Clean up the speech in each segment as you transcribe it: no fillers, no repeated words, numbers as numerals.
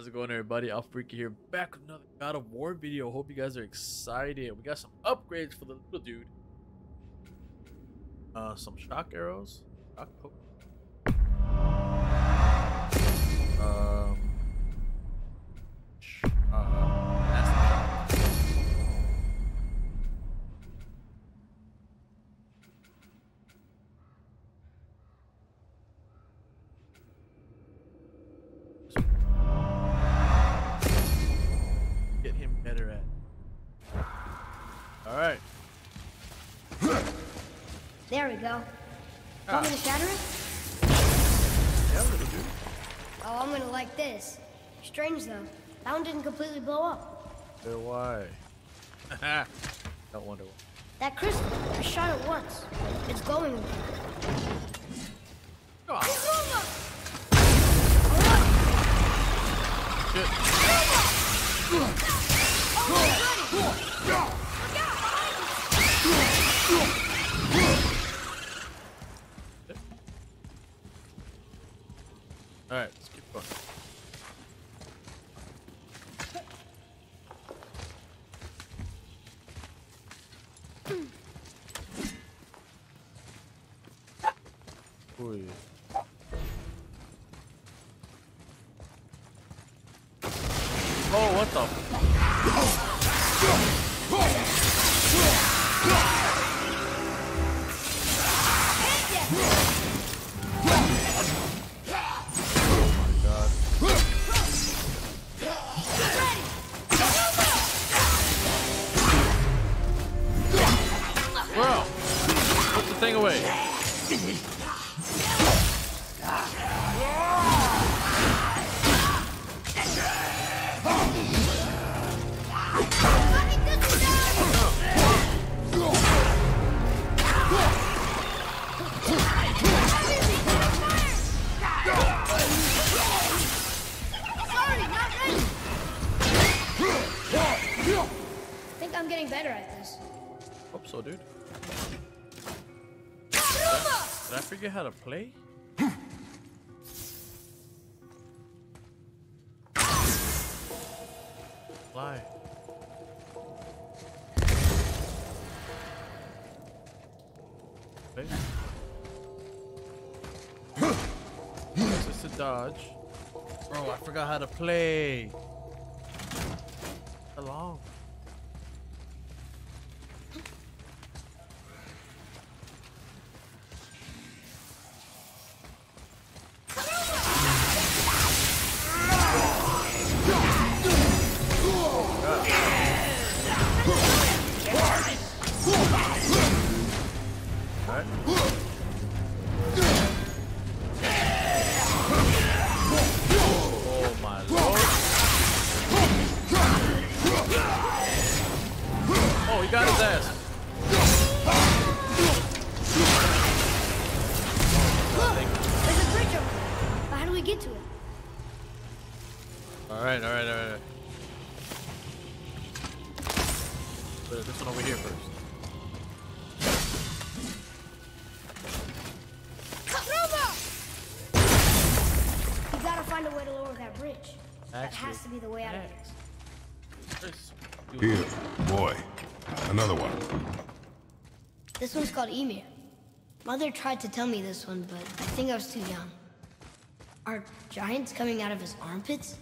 How's it going, everybody? AlphaRique here, back with another God of War video. Hope you guys are excited. We got some upgrades for the little dude. Some shock arrows. There we go. Want me to shatter it? Yeah, little dude. Oh, I'm gonna like this. Strange though, that one didn't completely blow up. Then why? Don't wonder why. That crystal, I shot it once. It's glowing. Oh. It's over. Right. Shit. Oh my goodness. Alright, let's keep going. Ooh. Oh, what the? Figure how to play? Fly. Play. Just a dodge. Bro, I forgot how to play. Hello. Alright. This one over here first. Robo! You gotta find a way to lower that bridge. That has to be the way out of here. Here, boy. Another one. This one's called Mimir. Mother tried to tell me this one, but I think I was too young. Are giants coming out of his armpits?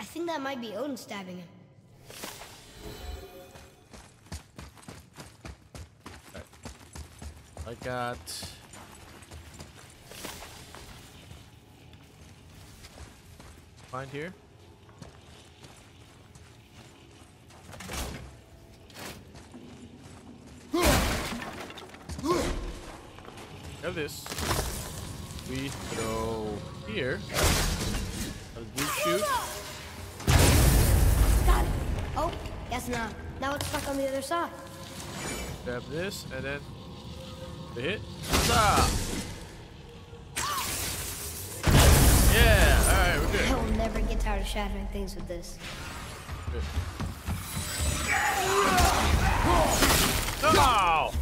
I think that might be Odin stabbing him. Right. I got... Find here. Have this. We throw here. A blue shoot. Oh, guess not. Now it's stuck on the other side. Grab this and then hit. Stop. Yeah, alright, we're good. I will never get tired of shattering things with this. Good. Oh!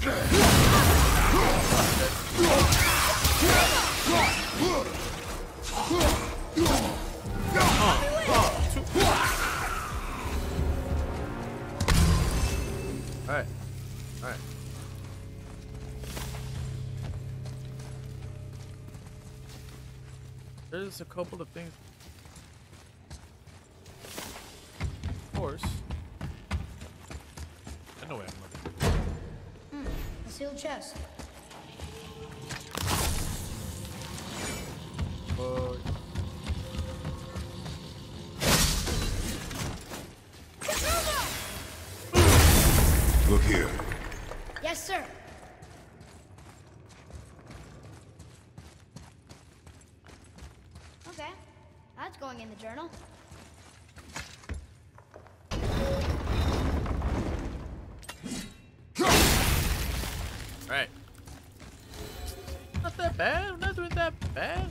Oh! There's a couple of things. Of course. I know where I'm looking. A sealed chest. Look here. Yes, sir. Okay. That's going in the journal. Alright. Not that bad. I'm not doing that bad.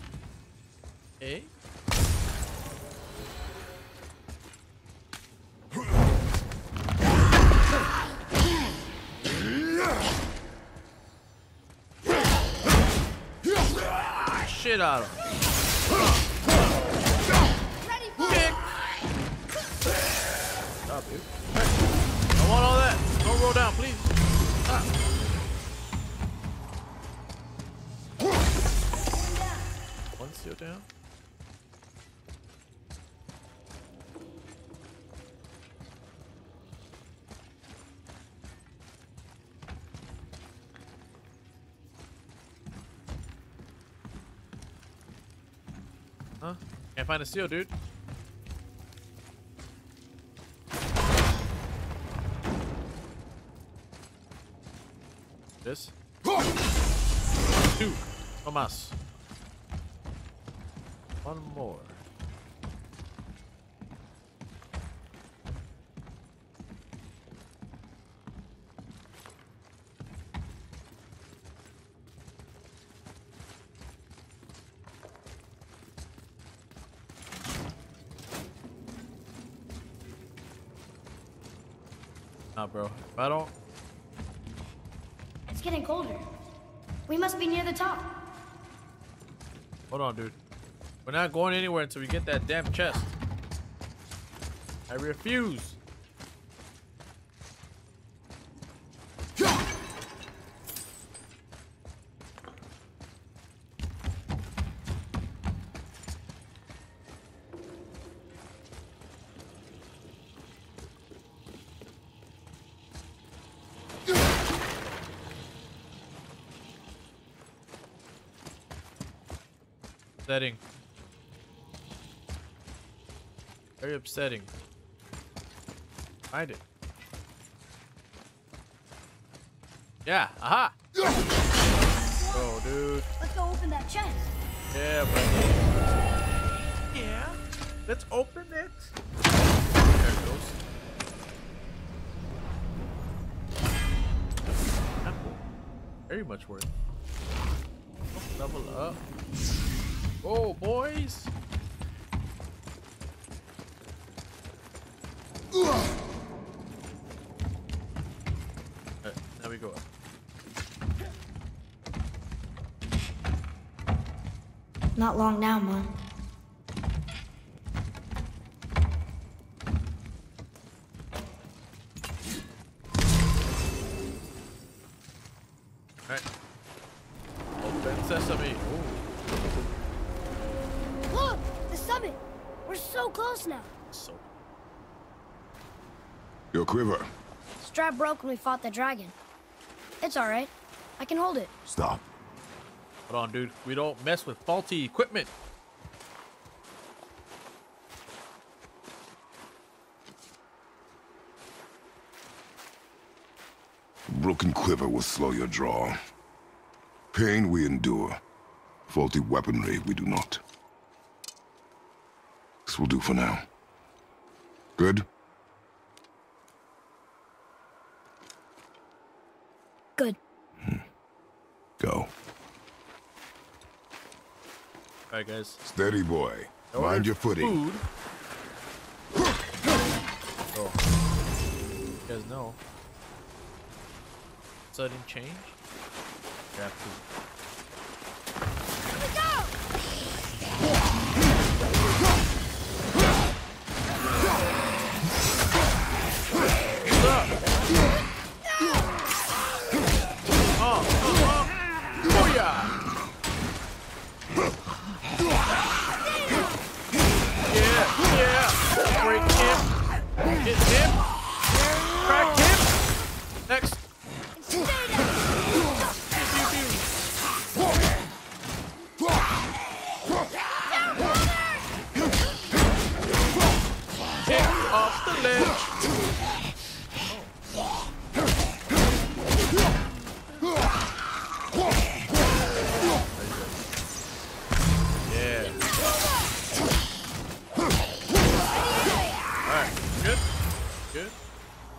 Hey. Shit out of him. Kick. Stop, dude. I want all that. Don't roll down, please. Stop. One seal down. Can't find a seal, dude. This. Two from us. One more. Bro, if I don't. It's getting colder. We must be near the top. Hold on, dude. We're not going anywhere until we get that damn chest. I refuse. Upsetting. Very upsetting. Find it. Yeah, aha! Oh, dude. Let's go open that chest. Yeah, buddy. Yeah. Let's open it. There it goes. Apple. Very much worth. Level up. Oh, boys! Right, now we go up. Not long now, Mom. Alright. Open sesame. Ooh. Look! The summit! We're so close now. So. Your quiver. Strap broke when we fought the dragon. It's alright. I can hold it. Stop. Hold on, dude. We don't mess with faulty equipment. Broken quiver will slow your draw. Pain we endure. Faulty weaponry we do not. Will do for now. Good? Good. Go. Alright, guys. Steady, boy. No mind your footing. Oh. You guys know. Sudden change? Grab food. Oh yeah! Privilege!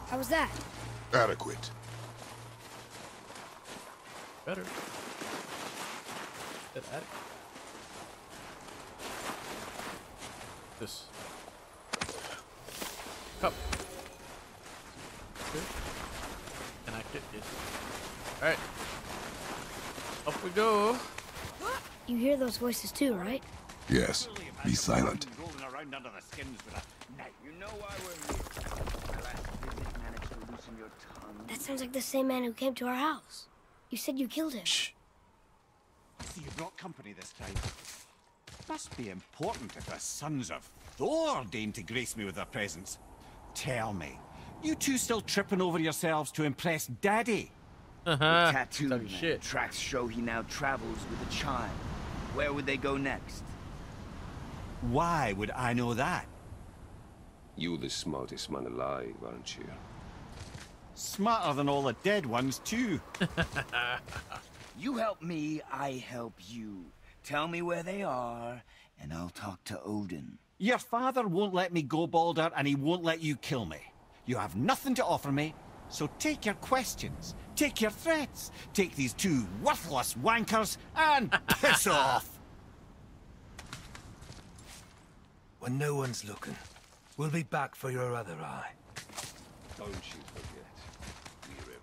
How was that? Adequate. Better. That adequate. This cup. Good. And I get it. All right. Up we go. You hear those voices too, right? Yes. Be silent. That sounds like the same man who came to our house. You said you killed him. Shh. I see you brought company this time. Must be important if the sons of Thor deign to grace me with their presence. Tell me, you two still tripping over yourselves to impress Daddy? The tattoo man. Shit. Tracks show he now travels with a child. Where would they go next? Why would I know that? You're the smartest man alive, aren't you? Smarter than all the dead ones, too. You help me, I help you. Tell me where they are, and I'll talk to Odin. Your father won't let me go, Baldur, and he won't let you kill me. You have nothing to offer me, so take your questions, take your threats, take these two worthless wankers, and piss off! When no one's looking, we'll be back for your other eye. Don't you forget, we're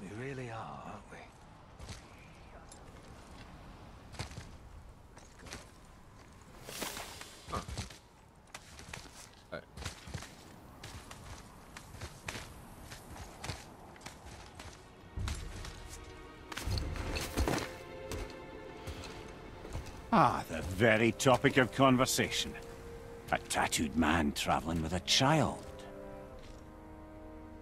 everywhere. We really are, aren't we? Huh. All right. Ah, the very topic of conversation. A tattooed man traveling with a child.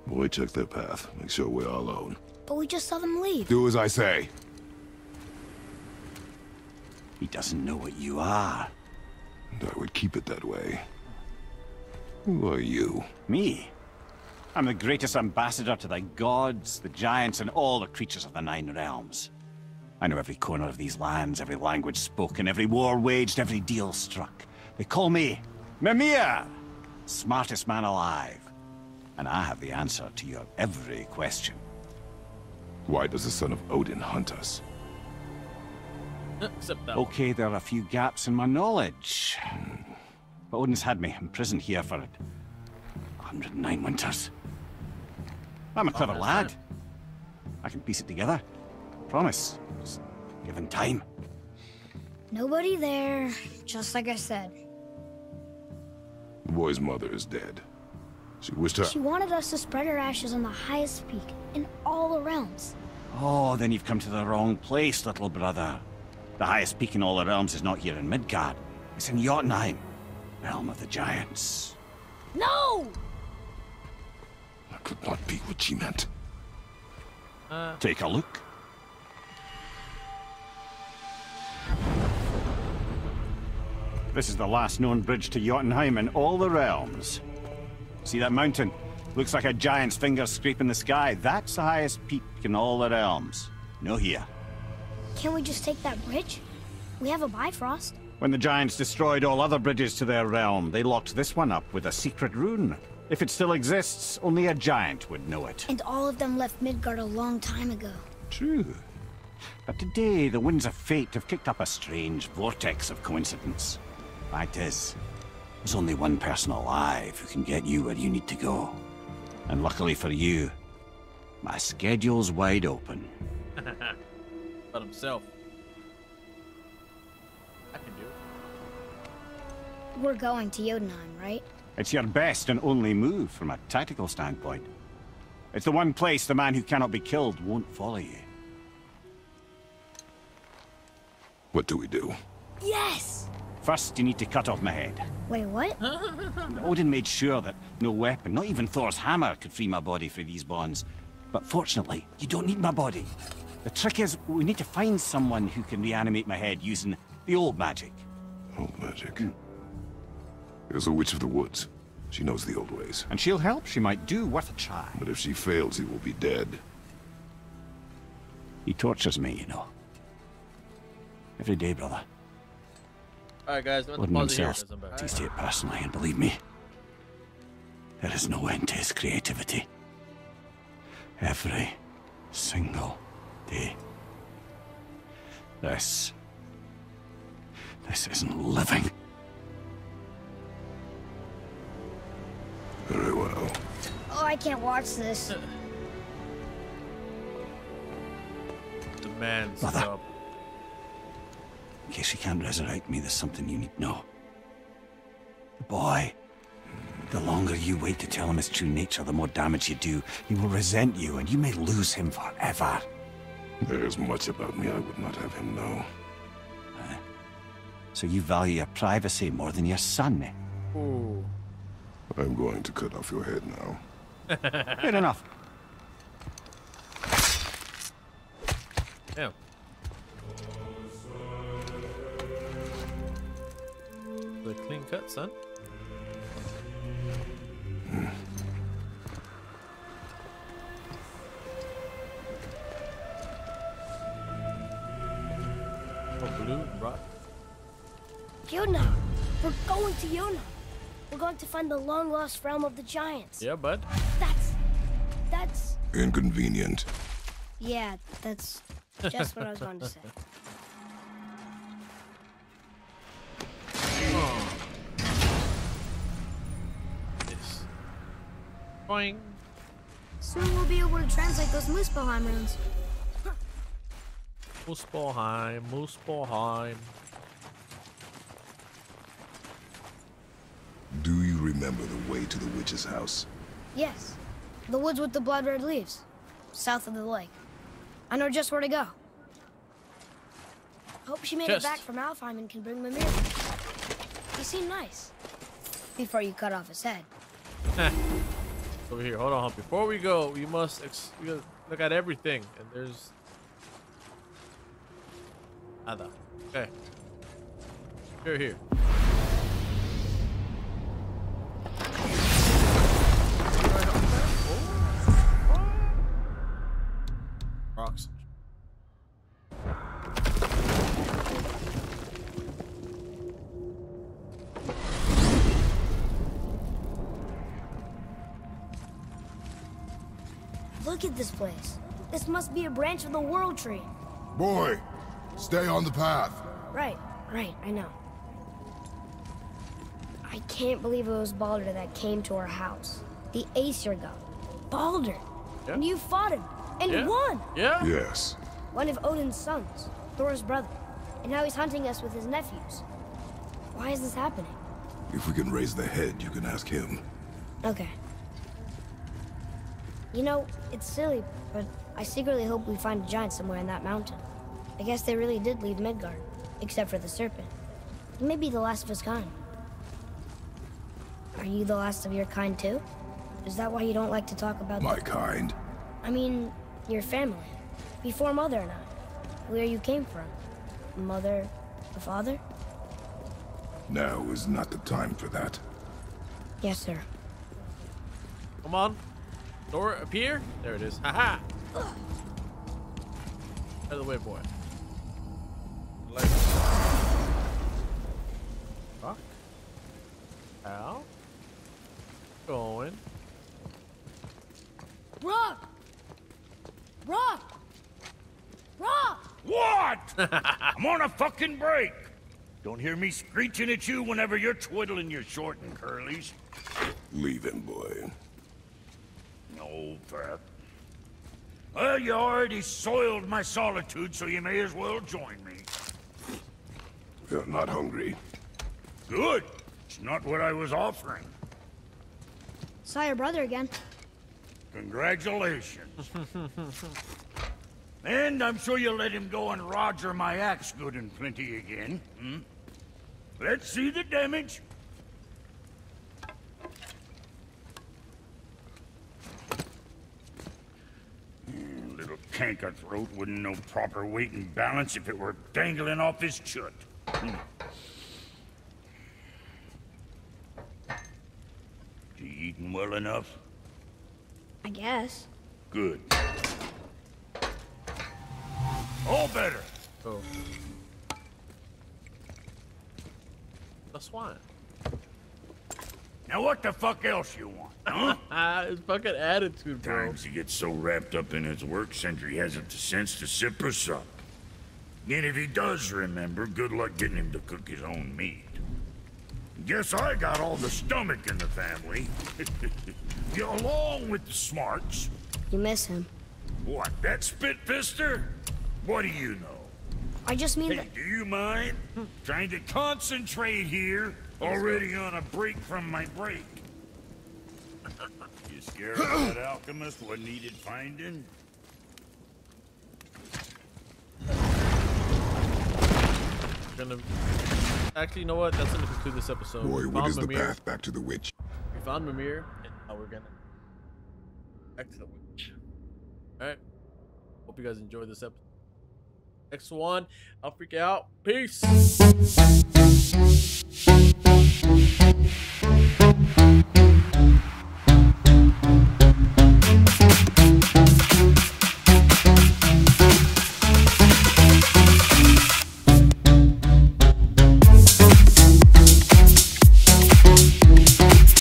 We check their path. Make sure we're all alone. But we just saw them leave. Do as I say. He doesn't know what you are. And I would keep it that way. Who are you? Me? I'm the greatest ambassador to the gods, the giants, and all the creatures of the Nine Realms. I know every corner of these lands, every language spoken, every war waged, every deal struck. They call me Mimir, smartest man alive. And I have the answer to your every question. Why does the son of Odin hunt us? Okay, there are a few gaps in my knowledge. But Odin's had me imprisoned here for 109 winters. I'm a clever lad. I can piece it together. Promise. Just given time. Nobody there, just like I said. The boy's mother is dead. She wanted us to spread her ashes on the highest peak, in all the realms. Oh, then you've come to the wrong place, little brother. The highest peak in all the realms is not here in Midgard. It's in Jotunheim, realm of the giants. No! That could not be what she meant. Take a look. This is the last known bridge to Jotunheim in all the realms. See that mountain? Looks like a giant's finger scraping the sky. That's the highest peak in all the realms. No here. Can't we just take that bridge? We have a Bifrost. When the giants destroyed all other bridges to their realm, they locked this one up with a secret rune. If it still exists, only a giant would know it. And all of them left Midgard a long time ago. True. But today, the winds of fate have kicked up a strange vortex of coincidence. Fact is, there's only one person alive who can get you where you need to go. And luckily for you, my schedule's wide open. But himself. I can do it. We're going to Jotunheim, right? It's your best and only move from a tactical standpoint. It's the one place the man who cannot be killed won't follow you. What do we do? Yes! First, you need to cut off my head. Wait, what? Odin made sure that no weapon, not even Thor's hammer, could free my body from these bonds. But fortunately, you don't need my body. The trick is, we need to find someone who can reanimate my head using the old magic. Old magic? There's a witch of the woods. She knows the old ways. And she'll help. She might do worth a try. But if she fails, he will be dead. He tortures me, you know. Every day, brother. Alright, guys, let Odin himself tasted it personally, and believe me, there is no end to his creativity. Every single day. This isn't living. Very well. Oh, I can't watch this. Demands. Mother, in case you can't resurrect me, there's something you need to know. The boy. The longer you wait to tell him his true nature, the more damage you do. He will resent you, and you may lose him forever. There is much about me I would not have him know. So you value your privacy more than your son? Ooh. I'm going to cut off your head now. Good enough. Yeah. The clean cut, son. Jotunheim. We're going to Jotunheim. We're going to find the long-lost realm of the giants. Yeah, bud. That's... inconvenient. Yeah, that's just what I was going to say. Oh. Yes. Boing. Soon we'll be able to translate those Muspelheim runes. Huh. Muspelheim. Do you remember the way to the witch's house? Yes. The woods with the blood red leaves. South of the lake. I know just where to go. Hope she made it back from Alfheim and can bring Mimir. He seemed nice. Before you cut off his head. Over here, hold on. Before we go, you must look at everything. And there's... Ada. Okay. You're here. Look at this place. This must be a branch of the World Tree. Boy, stay on the path. Right, I know. I can't believe it was Baldur that came to our house. The Aesir god. Baldur! Yeah. And you fought him, and won! Yeah? Yes. One of Odin's sons, Thor's brother. And now he's hunting us with his nephews. Why is this happening? If we can raise the head, you can ask him. Okay. You know, it's silly, but I secretly hope we find a giant somewhere in that mountain. I guess they really did leave Midgard, except for the serpent. He may be the last of his kind. Are you the last of your kind, too? Is that why you don't like to talk about my kind? I mean, your family. Before Mother and I. Where you came from. Mother, the father? Now is not the time for that. Yes, sir. Come on. Door up here? There it is. Haha! Out of the way, boy. Fuck. Ow. Going. Rock! What? I'm on a fucking break! Don't hear me screeching at you whenever you're twiddling your short and curlies. Leave him, boy. Over. Well, you already soiled my solitude, so you may as well join me. You're not hungry. Good. It's not what I was offering. Saw your brother again. Congratulations. And I'm sure you'll let him go and Roger my axe good and plenty again. Hmm? Let's see the damage. Canker throat wouldn't know proper weight and balance if it were dangling off his chut. him well enough? I guess. Good. All better. Oh. The swine. Now what the fuck else you want, huh? His fucking attitude, bro. Times he gets so wrapped up in his work, Sentry hasn't the sense to sip us up. And if he does remember, good luck getting him to cook his own meat. Guess I got all the stomach in the family. Yeah, along with the smarts. You miss him. What, that spit-fister? What do you know? I just mean that... do you mind? Trying to concentrate here. Already on a break from my break. You scared that alchemist what needed finding? Actually, you know what? That's gonna conclude this episode. Boy, what is the path back to the witch? We found Mimir, and now we're gonna back to the witch. All right. Hope you guys enjoyed this episode. Next one, I'll freak out. Peace.